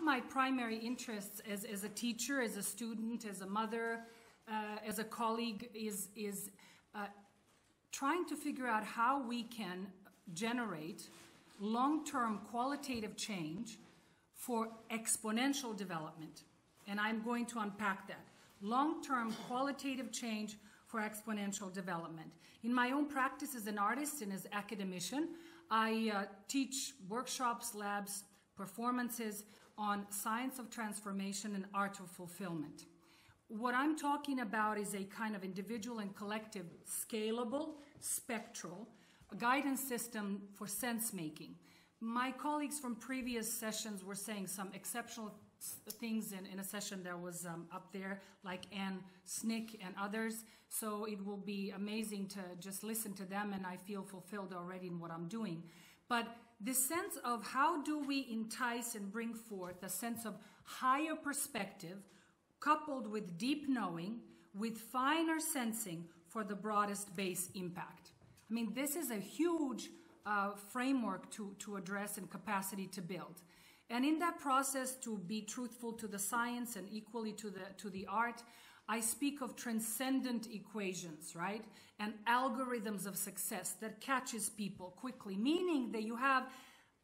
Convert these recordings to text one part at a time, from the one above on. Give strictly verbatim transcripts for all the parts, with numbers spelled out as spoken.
of my primary interests as, as a teacher, as a student, as a mother, uh, as a colleague is, is uh, trying to figure out how we can generate long-term qualitative change for exponential development. And I'm going to unpack that. Long-term qualitative change for exponential development. In my own practice as an artist and as an academician, I uh, teach workshops, labs, performances on science of transformation and art of fulfillment. What I'm talking about is a kind of individual and collective, scalable, spectral, a guidance system for sense-making. My colleagues from previous sessions were saying some exceptional things in, in a session that was um, up there, like Ann Snick and others. So it will be amazing to just listen to them, and I feel fulfilled already in what I'm doing. But this sense of how do we entice and bring forth a sense of higher perspective, coupled with deep knowing, with finer sensing for the broadest base impact. I mean, this is a huge uh, framework to, to address and capacity to build. And in that process, to be truthful to the science and equally to the, to the art, I speak of transcendent equations, right? And algorithms of success that catches people quickly, meaning that you have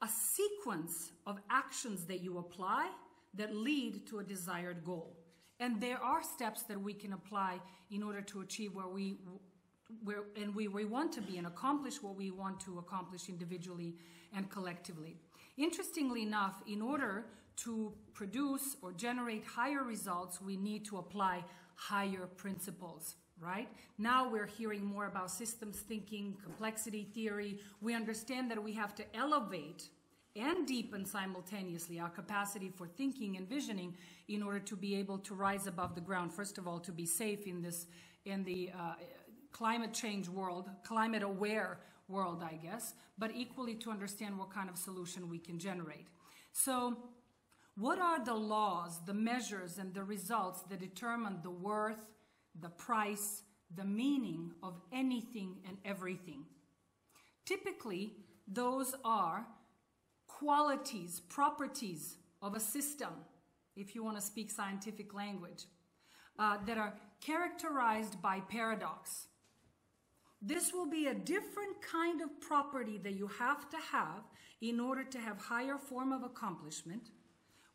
a sequence of actions that you apply that lead to a desired goal. And there are steps that we can apply in order to achieve where we, where, and we, we want to be and accomplish what we want to accomplish individually and collectively. Interestingly enough, in order to produce or generate higher results, we need to apply higher principles, right? Now we're hearing more about systems thinking, complexity theory. We understand that we have to elevate and deepen simultaneously our capacity for thinking and visioning in order to be able to rise above the ground, first of all, to be safe in this, in the uh, climate change world, climate aware world, I guess, but equally to understand what kind of solution we can generate. So what are the laws, the measures, and the results that determine the worth, the price, the meaning of anything and everything? Typically, those are qualities, properties of a system, if you want to speak scientific language, uh, that are characterized by paradox. This will be a different kind of property that you have to have in order to have higher form of accomplishment,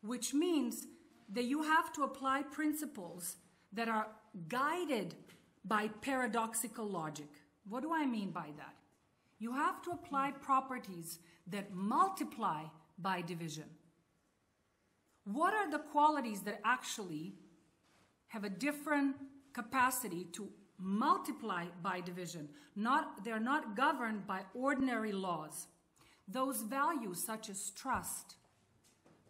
which means that you have to apply principles that are guided by paradoxical logic. What do I mean by that? You have to apply properties that multiply by division. What are the qualities that actually have a different capacity to multiply by division? Not, they're not governed by ordinary laws. Those values such as trust,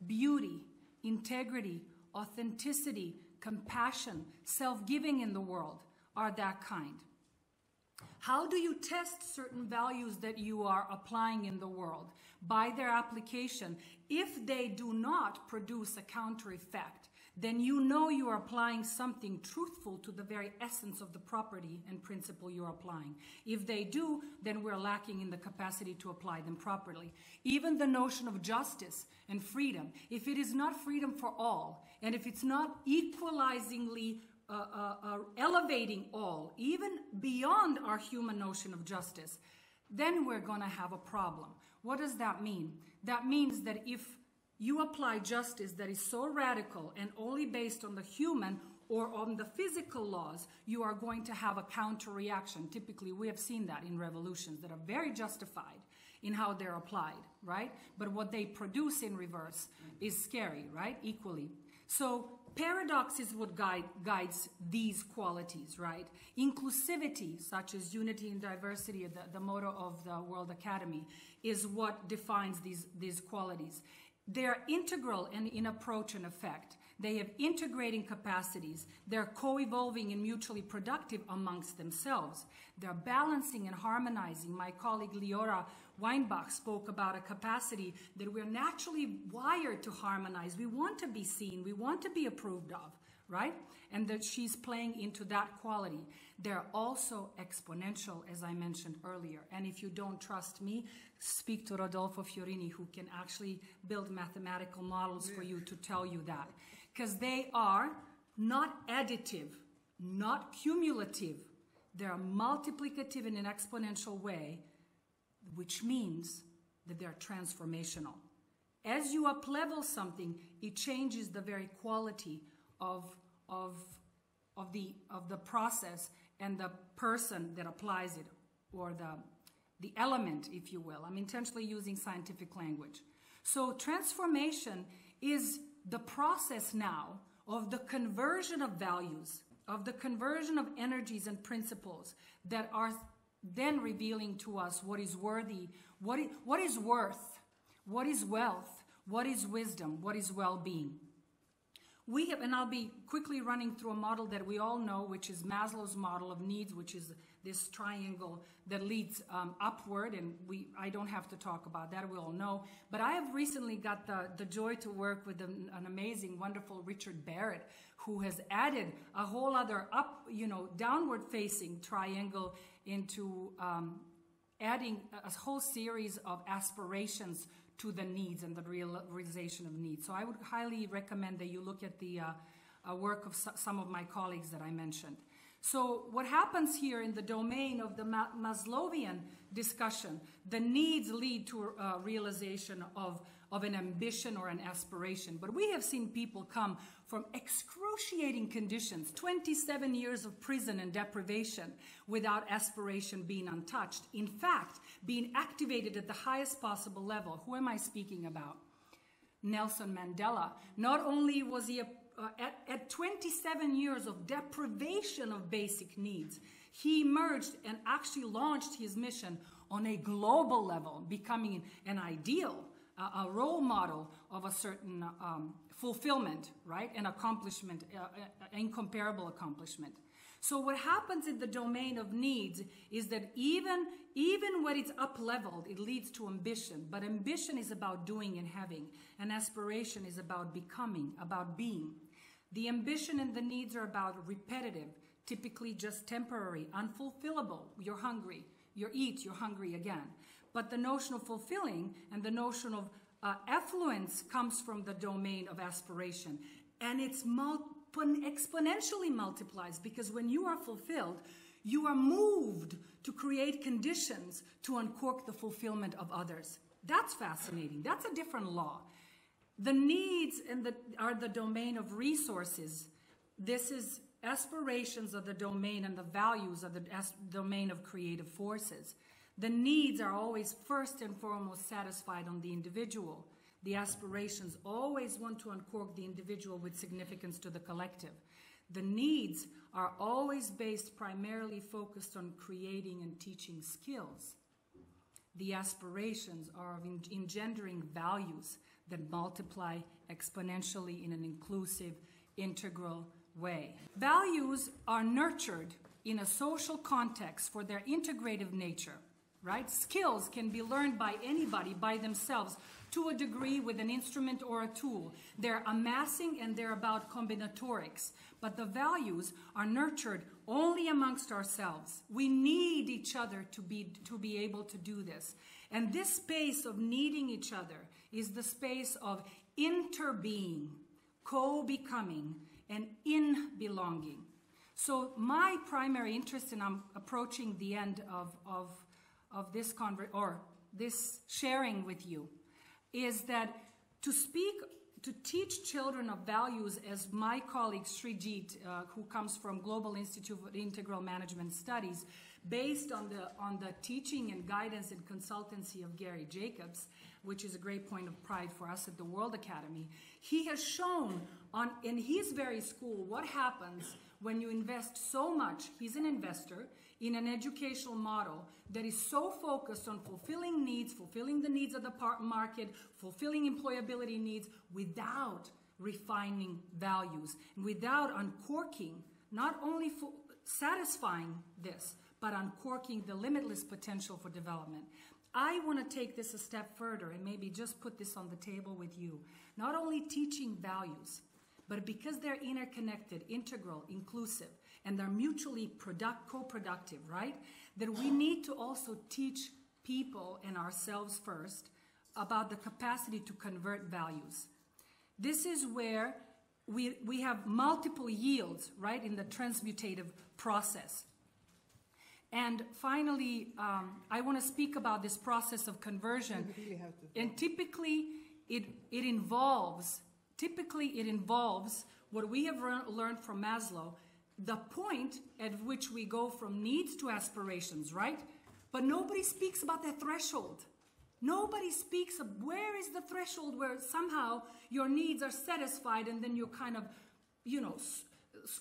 beauty, integrity, authenticity, compassion, self-giving in the world are that kind. How do you test certain values that you are applying in the world? By their application. If they do not produce a counter effect, then you know you are applying something truthful to the very essence of the property and principle you're applying. If they do, then we're lacking in the capacity to apply them properly. Even the notion of justice and freedom, if it is not freedom for all, and if it's not equalizingly Uh, uh, uh, elevating all, even beyond our human notion of justice, then we're going to have a problem. What does that mean? That means that if you apply justice that is so radical and only based on the human or on the physical laws, you are going to have a counter reaction. Typically, we have seen that in revolutions that are very justified in how they're applied, right? But what they produce in reverse is scary, right? Equally. So paradox is what guide, guides these qualities, right? Inclusivity, such as unity and diversity, the, the motto of the World Academy, is what defines these, these qualities. They are integral in, in approach and effect. They have integrating capacities. They're co-evolving and mutually productive amongst themselves. They're balancing and harmonizing. My colleague Liora Weinbach spoke about a capacity that we're naturally wired to harmonize. We want to be seen. We want to be approved of, right? And that she's playing into that quality. They're also exponential, as I mentioned earlier. And if you don't trust me, speak to Rodolfo Fiorini, who can actually build mathematical models for you to tell you that. Because they are not additive, not cumulative. They're multiplicative in an exponential way, which means that they're transformational. As you up-level something, it changes the very quality of, of, of, the, of the process and the person that applies it, or the, the element, if you will. I'm intentionally using scientific language. So transformation is the process now of the conversion of values, of the conversion of energies and principles that are then revealing to us what is worthy, what is, what is worth, what is wealth, what is wisdom, what is well-being. We have, and I'll be quickly running through a model that we all know, which is Maslow's model of needs, which is this triangle that leads um, upward, and we, I don't have to talk about that, we all know. But I have recently got the, the joy to work with an, an amazing, wonderful Richard Barrett, who has added a whole other up, you know, downward-facing triangle into um, adding a whole series of aspirations to the needs and the realization of needs. So I would highly recommend that you look at the uh, uh, work of some of my colleagues that I mentioned. So what happens here in the domain of the Ma Maslowian discussion, the needs lead to uh, realization of, of an ambition or an aspiration. But we have seen people come from excruciating conditions, twenty-seven years of prison and deprivation, without aspiration being untouched. In fact, being activated at the highest possible level. Who am I speaking about? Nelson Mandela. Not only was he a Uh, at, at twenty-seven years of deprivation of basic needs, he emerged and actually launched his mission on a global level, becoming an ideal, uh, a role model of a certain um, fulfillment, right? An accomplishment, uh, uh, incomparable accomplishment. So what happens in the domain of needs is that even, even when it's up-leveled, it leads to ambition. But ambition is about doing and having, and aspiration is about becoming, about being. The ambition and the needs are about repetitive, typically just temporary, unfulfillable. You're hungry, you eat, you're hungry again. But the notion of fulfilling and the notion of uh, affluence comes from the domain of aspiration, and it's multiple. Exponentially multiplies, because when you are fulfilled, you are moved to create conditions to uncork the fulfillment of others. That's fascinating. That's a different law. The needs and the, are the domain of resources. This is aspirations of the domain, and the values of the as, domain of creative forces. The needs are always first and foremost satisfied on the individual. The aspirations always want to uncork the individual with significance to the collective. The needs are always based, primarily focused on creating and teaching skills. The aspirations are of engendering values that multiply exponentially in an inclusive, integral way. Values are nurtured in a social context for their integrative nature. Right? Skills can be learned by anybody, by themselves, to a degree, with an instrument or a tool. They're amassing and they're about combinatorics. But the values are nurtured only amongst ourselves. We need each other to be, to be able to do this. And this space of needing each other is the space of interbeing, co-becoming, and in-belonging. So my primary interest, and I'm approaching the end of, of of this conver or this sharing with you, is that to speak, to teach children of values, as my colleague Srijit, uh, who comes from Global Institute for Integral Management Studies, based on the, on the teaching and guidance and consultancy of Gary Jacobs, which is a great point of pride for us at the World Academy, he has shown on, in his very school what happens when you invest so much, he's an investor, in an educational model that is so focused on fulfilling needs, fulfilling the needs of the market, fulfilling employability needs, without refining values, and without uncorking, not only satisfying this, but uncorking the limitless potential for development. I want to take this a step further and maybe just put this on the table with you. Not only teaching values, But because they're interconnected, integral, inclusive, and they're mutually product, co-productive, right? Then we need to also teach people and ourselves first about the capacity to convert values. This is where we, we have multiple yields, right, in the transmutative process. And finally, um, I want to speak about this process of conversion. You really have to. And typically, it, it involves... Typically, it involves what we have learned from Maslow, the point at which we go from needs to aspirations, right? But nobody speaks about that threshold. Nobody speaks of where is the threshold where somehow your needs are satisfied and then you're kind of, you know,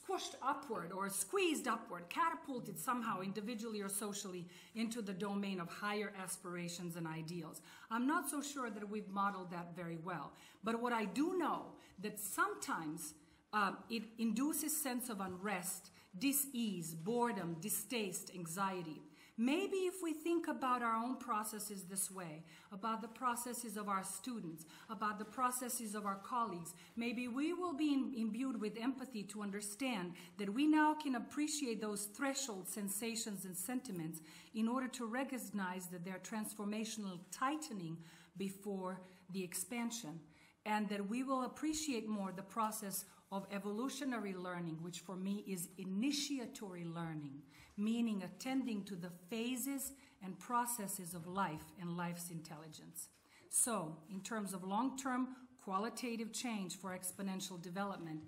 squished upward or squeezed upward, catapulted somehow individually or socially into the domain of higher aspirations and ideals. I'm not so sure that we've modeled that very well. But what I do know that sometimes uh, it induces sense of unrest, dis-ease, boredom, distaste, anxiety. Maybe if we think about our own processes this way, about the processes of our students, about the processes of our colleagues, maybe we will be imbued with empathy to understand that we now can appreciate those threshold sensations and sentiments in order to recognize that they're transformational tightening before the expansion, and that we will appreciate more the process of evolutionary learning, which for me is initiatory learning, meaning attending to the phases and processes of life and life's intelligence. So, in terms of long-term qualitative change for exponential development,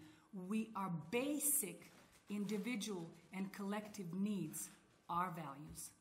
we our basic individual and collective needs are values.